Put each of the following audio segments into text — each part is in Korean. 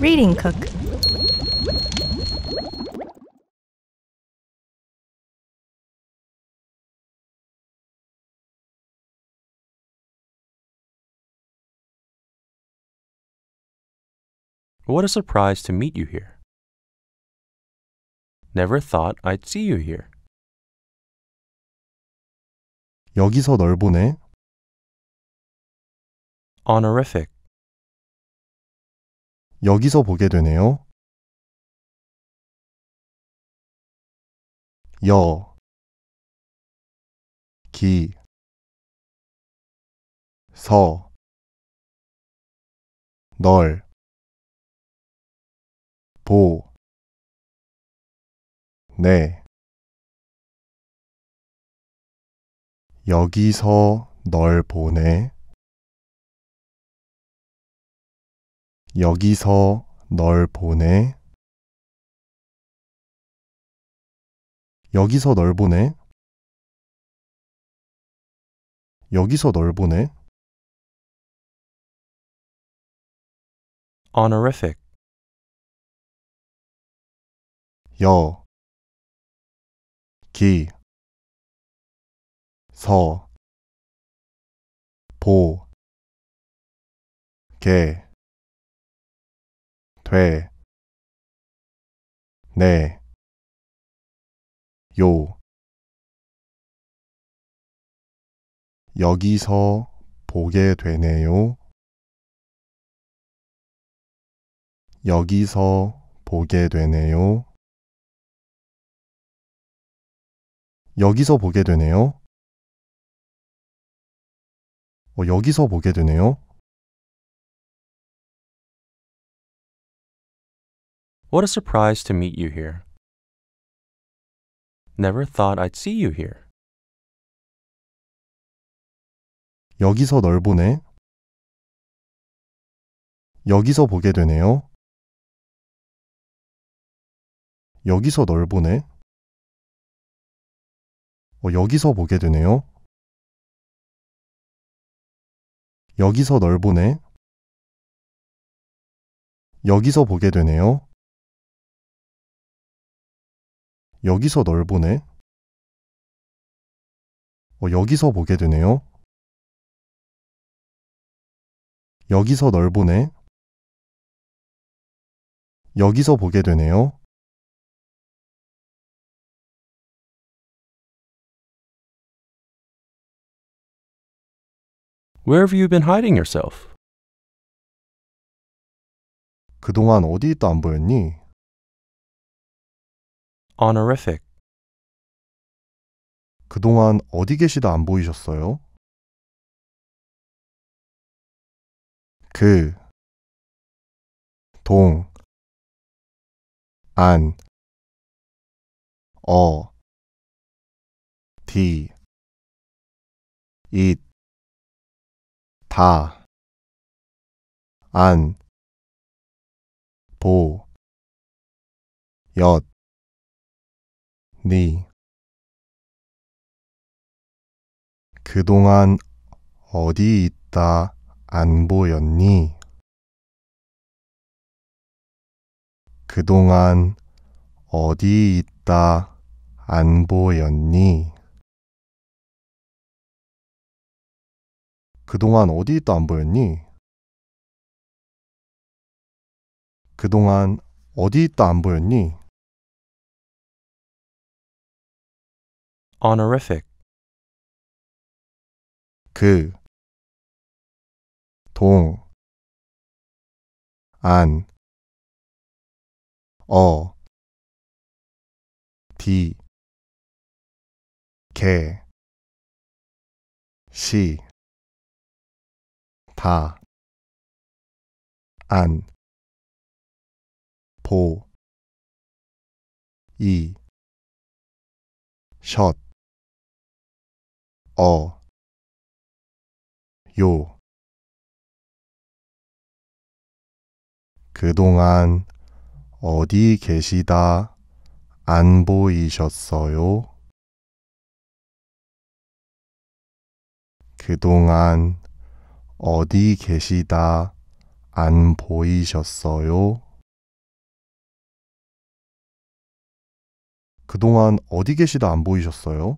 Reading Cook. What a surprise to meet you here. Never thought I'd see you here. 여기서 널 보네. Honorific. 여기서 보게 되네요. 여기서 널 보네. 여기서 널 보네. 여기서 널 보네. 여기서 널 보네. 여기서 널 보네. Honorific. 여기서 보게 되네요. 여기서 보게 되네요. 여기서 보게 되네요. 여기서 보게 되네요. 여기서 보게 되네요. What a surprise to meet you here. Never thought I'd see you here. 여기서 널 보네. 여기서 보게 되네요. 여기서 널 보네. 여기서 보게 되네요. 여기서 널 보네. 여기서 보게 되네요. 여기서 널 보네. 여기서 보게 되네요. 여기서 널 보네. 여기서 보게 되네요. Where have you been hiding yourself? 그동안 어디 있다 안 보였니? Honorific. 그동안 어디 계시다 안 보이셨어요? 그동안 어디 있다 안 보였 니. 그동안 어디 있다 안 보였니? 그동안 어디 있다 안 보였니? 그동안 어디 있다 안 보였니? 그동안 어디 있다 안 보였니? Honorific. 그동안 어디 계시다 안 보이셨 요. 그동안 어디 계시다 안 보이셨어요? 그동안 어디 계시다 안 보이셨어요? 그동안 어디 계시다 안 보이셨어요?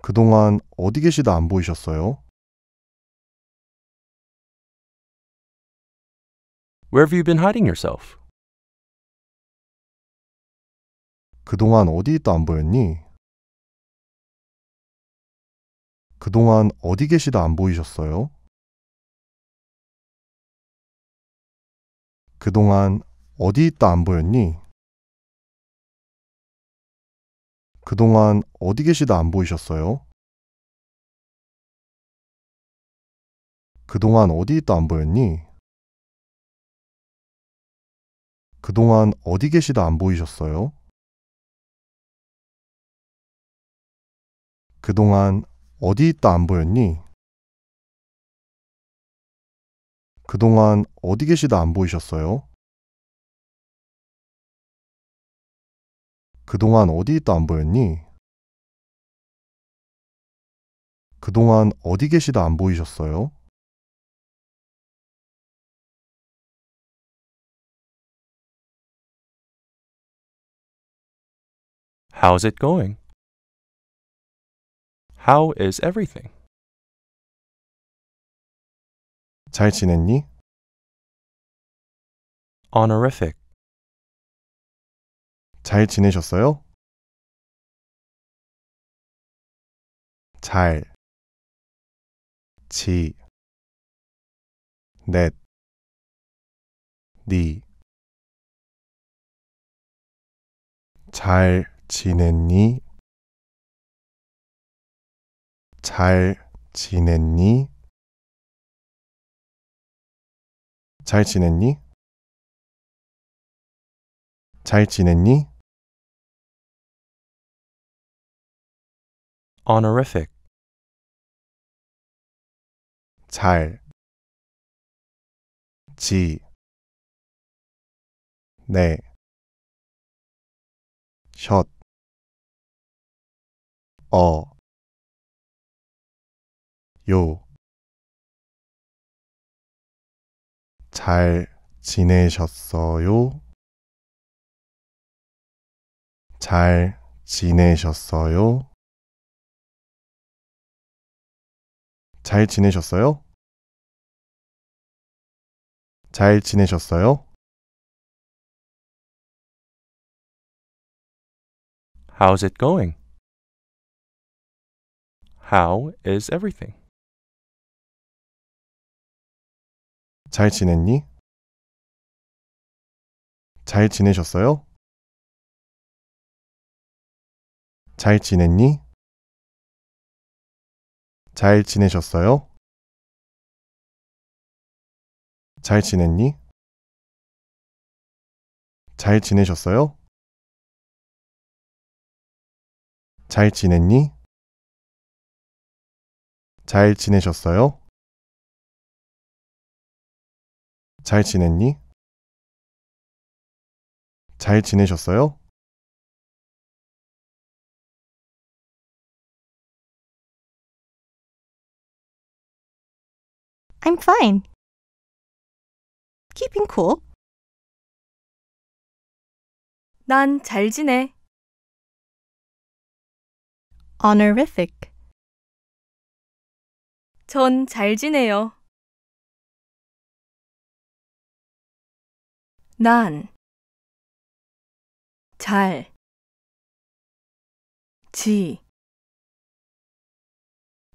그동안 어디 계시다 안 보이셨어요? Where have you been hiding yourself? 그동안 어디 있다 안 보였니? 그동안 어디 계시다 안 보이셨어요? 그동안 어디 있다 안 보였니? 그동안 어디 계시다 안 보이셨어요? 그동안 어디 있다 안 보였니? 그동안 어디 계시다 안 보이셨어요? 그동안 어디 있다 안 보였니? 그동안 어디 계시다 안 보이셨어요? 그동안 어디 있다 안 보였니? 그동안 어디 계시다 안 보이셨어요? How's it going? How is everything? 잘 지냈니? Honorific. 잘 지내셨어요? 잘 지 넷 니 잘 지냈니? 잘 지냈니? 잘 지냈니? 잘 지냈니? Honorific. 잘 지 네 셔 어 요 잘 지내셨어요? 잘 지내셨어요? 잘 지내셨어요? 잘 지내셨어요? How's it going? How is everything? 잘 지냈니? 잘 지내셨어요? 잘 지냈니? 잘 지내셨어요? 잘 지냈니? 잘 지내셨어요? 잘 지냈니? 잘 지내셨어요? 잘 지냈니? 잘 지내셨어요? I'm fine. Keeping cool. 난 잘 지내. Honorific. 전 잘 지내요. 난 잘 지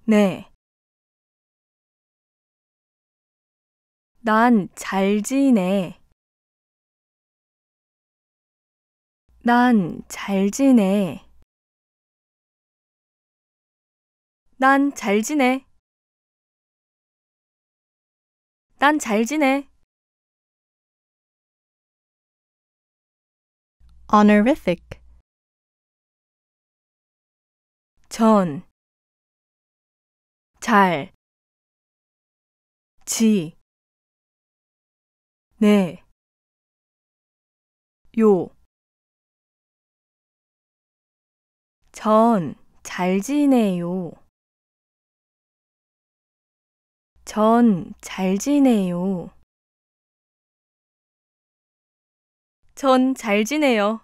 네 난 잘 지내. 난 잘 지내. 난 잘 지내. 난 잘 지내. Honorific. 전 잘 지 네, 요. 전 잘 지내요. 전 잘 지내요. 전 잘 지내요.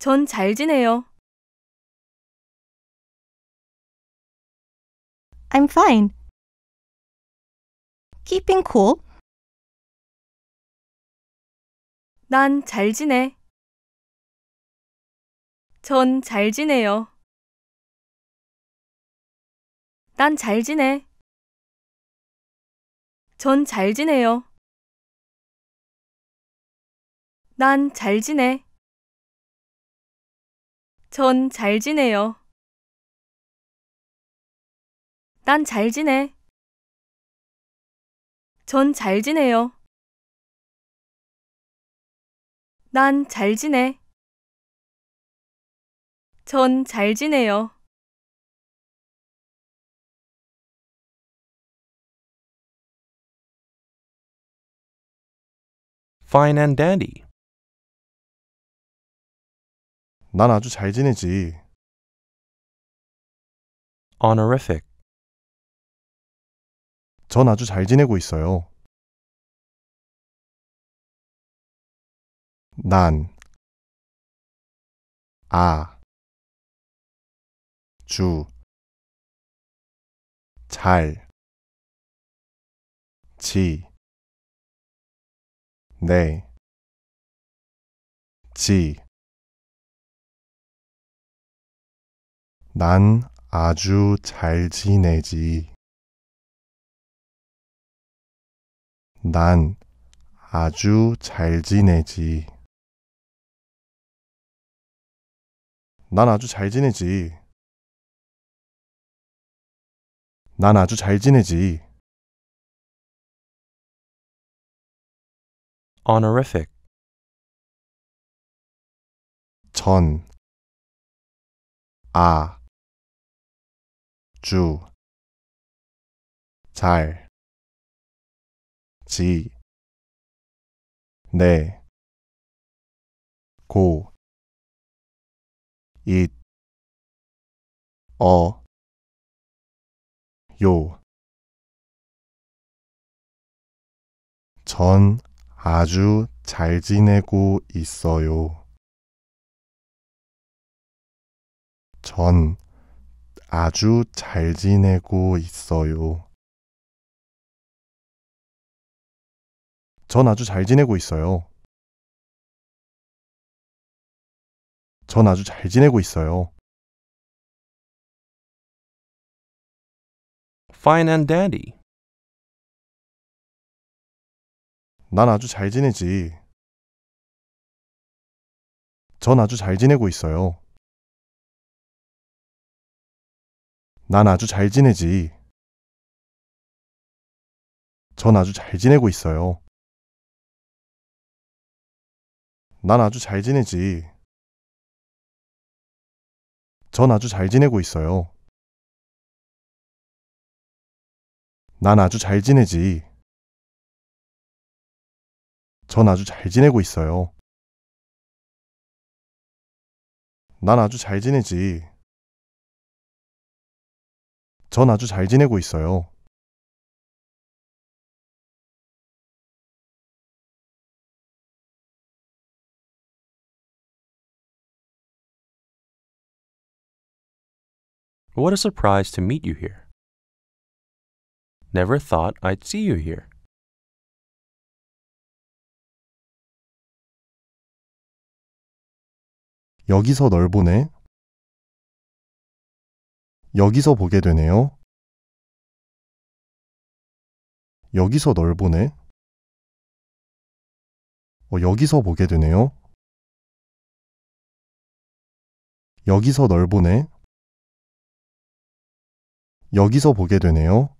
전 잘 지내요. I'm fine. Keeping cool. 난 잘 지내. 전 잘 지내요. 난 잘 지내. 전 잘 지내요. 난 잘 지내. 전 잘 지내요. 난 잘 지내. 전 잘 지내요. 난 잘 지내. 전 잘 지내요. Fine and dandy. 난 아주 잘 지내지. Honorific. 전 아주 잘 지내고 있어요. 난 아주 잘 지내지. 난 아주 잘 지내지. 난 아주 잘 지내지. 난 아주 잘 지내지. 난 아주 잘 지내지. Honorific. 전 아주 잘 지내고 있어요. 전 아주 잘 지내고 있어요. 전 아주 잘 지내고 있어요. 전 아주 잘 지내고 있어요. 전 아주 잘 지내고 있어요. Fine and dandy. 난 아주 잘 지내지. 전 아주 잘 지내고 있어요. 난 아주 잘 지내지. 전 아주 잘 지내고 있어요. 난 아주 잘 지내지. 전 아주 잘 지내고 있어요. 난 아주 잘 지내지. 전 아주 잘 지내고 있어요. 난 아주 잘 지내지. 전 아주 잘 지내고 있어요. What a surprise to meet you here. Never thought I'd see you here. 여기서 널 보네. 여기서 보게 되네요. 여기서 널 보네. 여기서 보게 되네요. 여기서 널 보네. 여기서 보게 되네요.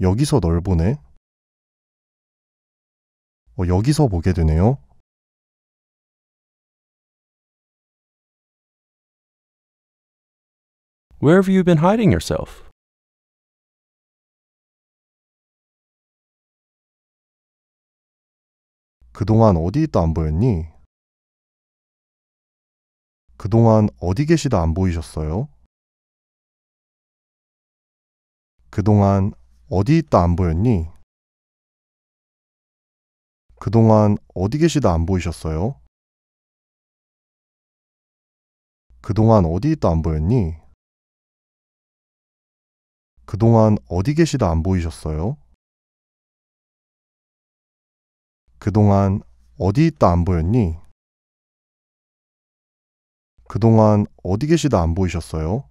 여기서 널 보네. 여기서 보게 되네요. Where have you been hiding yourself? 그동안 어디 있다 안 보였니? 그동안 어디 계시다 안 보이셨어요? 그동안 어디 있다 안 보였니? 그동안 어디 계시다 안 보이셨어요? 그동안 어디 있다 안 보였니? 그동안 어디 계시다 안 보이셨어요? 그동안 어디 있다 안 보였니? 그동안 어디 계시다 안 보이셨어요?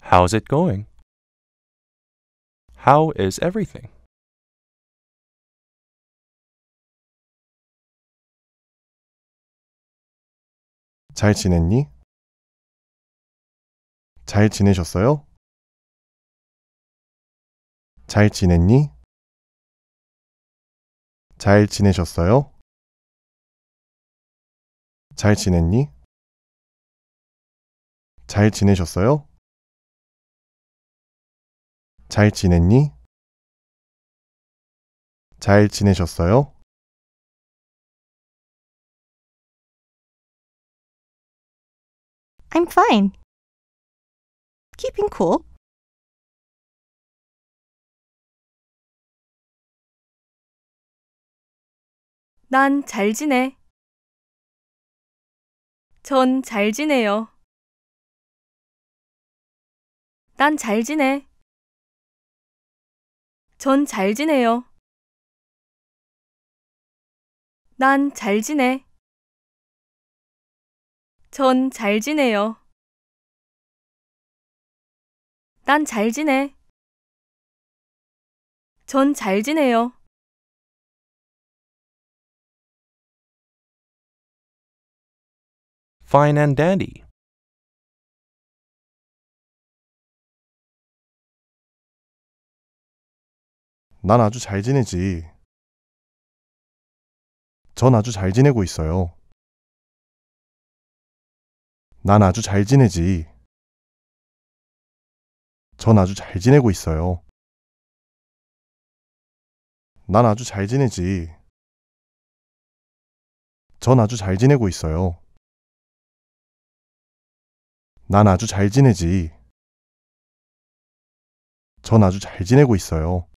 How's it going? How is everything? 잘 지냈니? 잘 지내셨어요? 잘 지냈니? 잘 지내셨어요? 잘 지냈니? 잘 지내셨어요? 잘 지냈니? 잘 지내셨어요? I'm fine. Keeping cool. 난 잘 지내. 전 잘 지내요. 난 잘 지내. 전 잘 지내요. 난 잘 지내. 전 잘 지내요. 난 잘 지내. 전 잘 지내요. Fine and dandy. 난 아주 잘 지내지. 전 아주 잘 지내고 있어요. 난 아주 잘 지내지. 전 아주 잘 지내고 있어요. 난 아주 잘 지내지. 전 아주 잘 지내고 있어요. 난 아주 잘 지내지. 전 아주 잘 지내고 있어요.